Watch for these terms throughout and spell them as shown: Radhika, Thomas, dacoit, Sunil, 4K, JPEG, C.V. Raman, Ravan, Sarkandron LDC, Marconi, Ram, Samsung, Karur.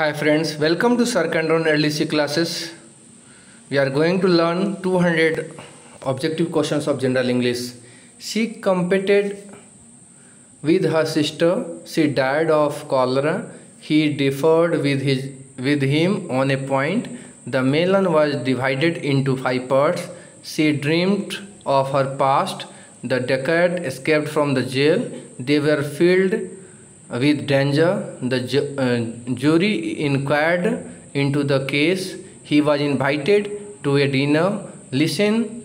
Hi friends, welcome to Sarkandron LDC classes. We are going to learn 200 objective questions of general English. She competed with her sister. She died of cholera. He differed with him on a point. The melon was divided into 5 parts. She dreamed of her past. The dacoit escaped from the jail. They were filled with danger. The jury inquired into the case. He was invited to a dinner. Listen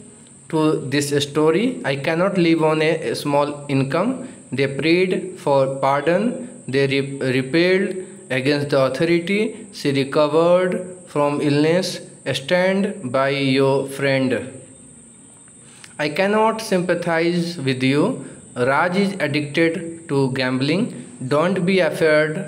to this story. I cannot live on a small income. They prayed for pardon. They rebelled against the authority. She recovered from illness. Stand by your friend. I cannot sympathize with you. Raj is addicted to gambling. Don't be afraid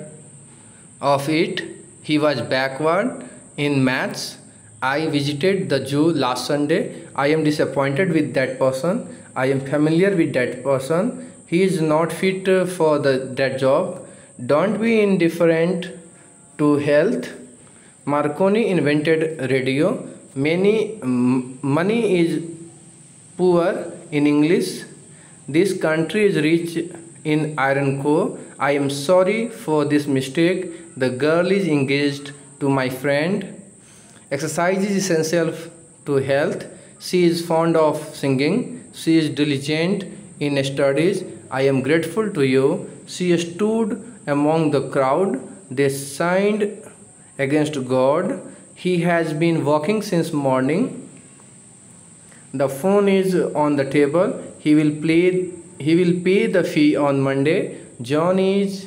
of it. He was backward in maths. I visited the zoo last Sunday. I am disappointed with that person. I am familiar with that person. He is not fit for that job. Don't be indifferent to health. Marconi invented radio. Money is poor in English. This country is rich in iron core. I am sorry for this mistake. The girl is engaged to my friend. Exercise is essential to health. She is fond of singing. She is diligent in studies. I am grateful to you. She stood among the crowd. They sinned against God. He has been walking since morning. The phone is on the table. He will pay the fee on Monday. John is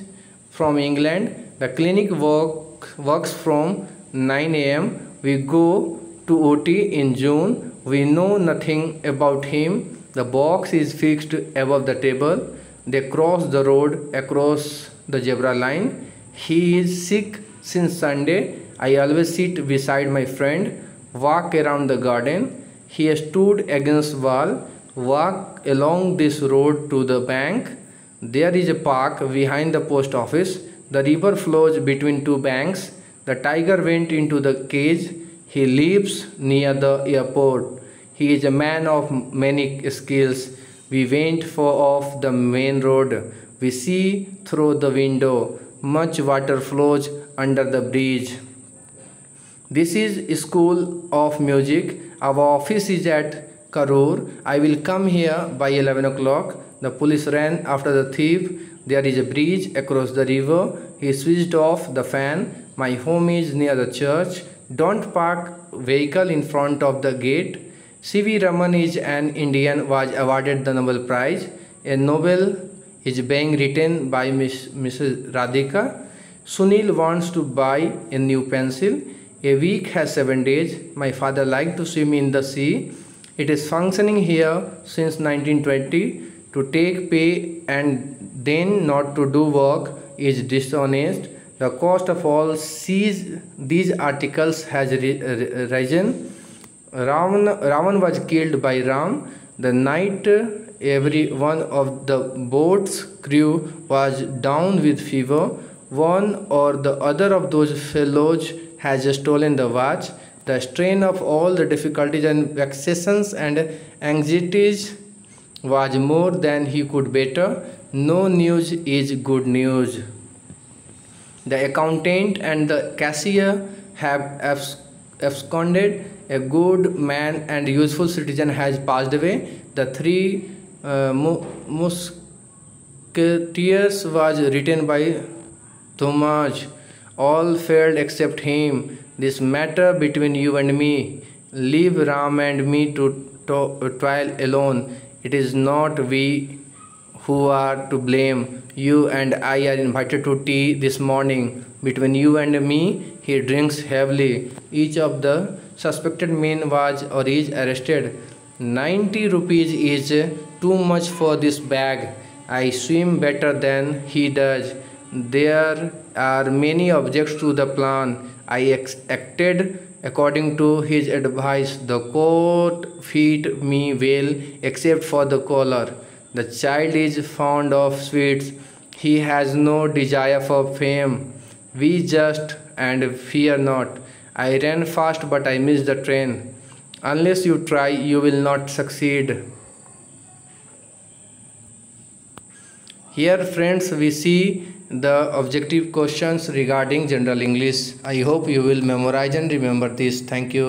from England. The clinic works from 9 a.m. We go to OT in June. We know nothing about him. The box is fixed above the table. They cross the road across the zebra line. He is sick since Sunday. I always sit beside my friend. Walk around the garden. He stood against wall. Walk along this road to the bank. There is a park behind the post office. The river flows between two banks. The tiger went into the cage. He lives near the airport. He is a man of many skills. We went far off the main road. We see through the window. Much water flows under the bridge. This is School of Music. Our office is at Karur. I will come here by 11 o'clock. The police ran after the thief. There is a bridge across the river. He switched off the fan. My home is near the church. Don't park vehicle in front of the gate. C.V. Raman is an Indian, was awarded the Nobel Prize. A novel is being written by Mrs. Radhika. Sunil wants to buy a new pencil. A week has 7 days. My father liked to swim in the sea. It is functioning here since 1920. To take pay and then not to do work is dishonest. The cost of all these articles has risen. Ravan was killed by Ram. The night every one of the boat's crew was down with fever. One or the other of those fellows has stolen the watch. The strain of all the difficulties and vexations and anxieties was more than he could bear. No news is good news. The accountant and the cashier have absconded. A good man and useful citizen has passed away. The Three Musketeers was written by Thomas. All failed except him. This matter between you and me, leave Ram and me to trial alone. It is not we who are to blame. You and I are invited to tea this morning. Between you and me, he drinks heavily. Each of the suspected men was or is arrested. 90 rupees is too much for this bag. I swim better than he does. There are many objects to the plan. I acted according to his advice. The coat fit me well except for the collar. The child is fond of sweets. He has no desire for fame. We just and fear not. I ran fast, but I missed the train. Unless you try, you will not succeed. Here, friends, we see the objective questions regarding General English. I hope you will memorize and remember this. Thank you.